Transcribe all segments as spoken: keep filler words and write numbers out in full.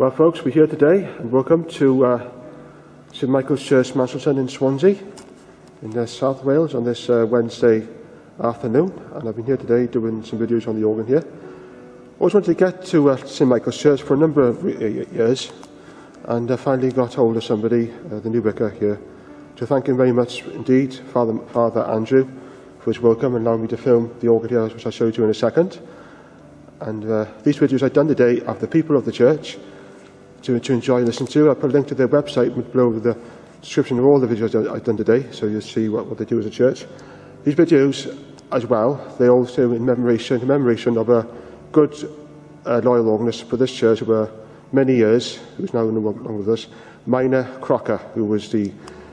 Well, folks, we're here today and welcome to uh, Saint Michael's Church Manselton in Swansea, in uh, South Wales, on this uh, Wednesday afternoon. And I've been here today doing some videos on the organ here. I always wanted to get to uh, Saint Michael's Church for a number of years, and I uh, finally got hold of somebody, uh, the new vicar here, to thank him very much indeed, Father, Father Andrew, for his welcome and allowing me to film the organ here, which I'll show you in a second. And uh, these videos I've done today are for the people of the church to, to enjoy and listen to. I'll put a link to their website below the description of all the videos I've done today, so you'll see what, what they do as a church. These videos, as well, they also in commemoration, commemoration of a good uh, loyal organist for this church over many years, who's now no longer with us, Minor Crocker, who was the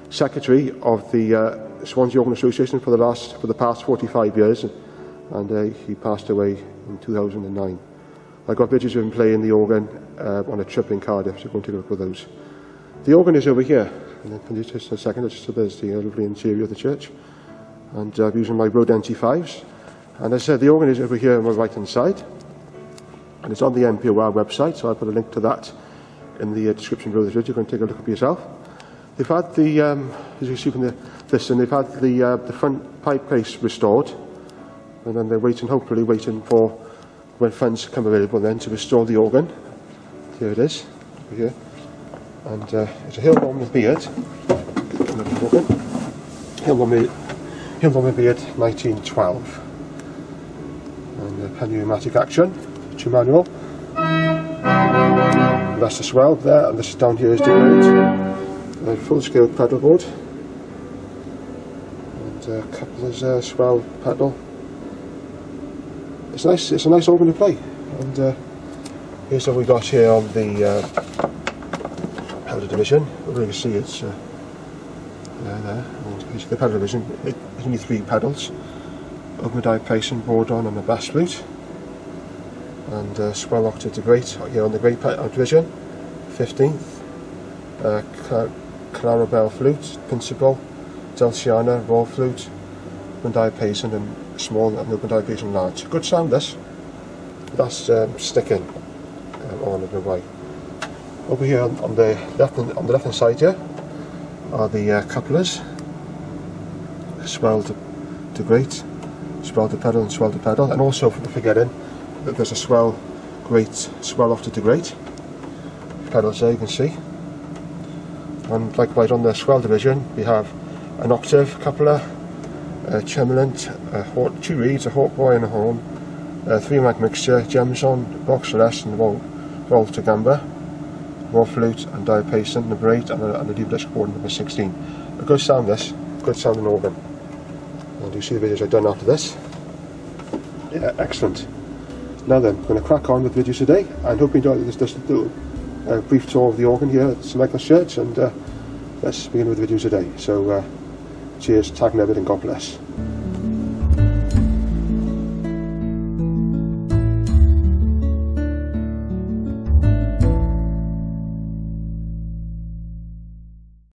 secretary of the uh, Swansea Organ Association for the, last, for the past forty-five years, and uh, he passed away in two thousand nine. I got videos of him playing the organ uh, on a trip in Cardiff, so I'm going to take a look at those. The organ is over here, and then can you just a second, just, there's the lovely interior of the church, and uh, I'm using my Rode N T fives, and as I said, the organ is over here on my right hand side, and it's on the N P O R website, so I'll put a link to that in the uh, description below the video. You can take a look at yourself. They've had the, um, as you can see from the, this, and they've had the, uh, the front pipe case restored, and then they're waiting, hopefully waiting for when funds come available then to restore the organ. Here it is, over here. And uh, it's a Hill Norman And Beard. Hill Norman And Beard nineteen twelve. And a pneumatic action, two manual. And that's the swell there, and this down here is the grade. A full scale pedal board. And a coupler's uh, swell pedal. It's nice. It's a nice organ to play. And uh, here's what we got here on the uh, pedal division. As you can see, it's uh, there, there. And the pedal division. It's only three pedals: open dive pacing, board on, and a bass flute. And uh, swell octave to great here on the great division, fifteenth. Uh, Cla Clarabelle flute, principal, Delciana raw flute, open dive pacing, and small and open dive and large. Good sound this. That's um, sticking um, on the way. Over here on, on the left and, on the left hand side here are the uh, couplers. Swell to, to great, swell to pedal and swell to pedal. And also forgetting that there's a swell great, swell off to degrade pedals there, you can see. And likewise on the swell division we have an octave coupler, a tremulant, a two reeds, a hautboy and a horn, a three-mag mixture, gemson, box celeste and volta gamba, raw flute and dive pacing, the braid and a, and a deep disc board number sixteen. A good sound this, good sounding organ. And you see the videos I've done after this. Yeah, excellent. Now then, we're going to crack on with videos today, and hope you enjoy this, this little uh, brief tour of the organ here at Saint Michael's Church, and uh, let's begin with the videos today. So. Uh, Cheers, tag and everything, God bless.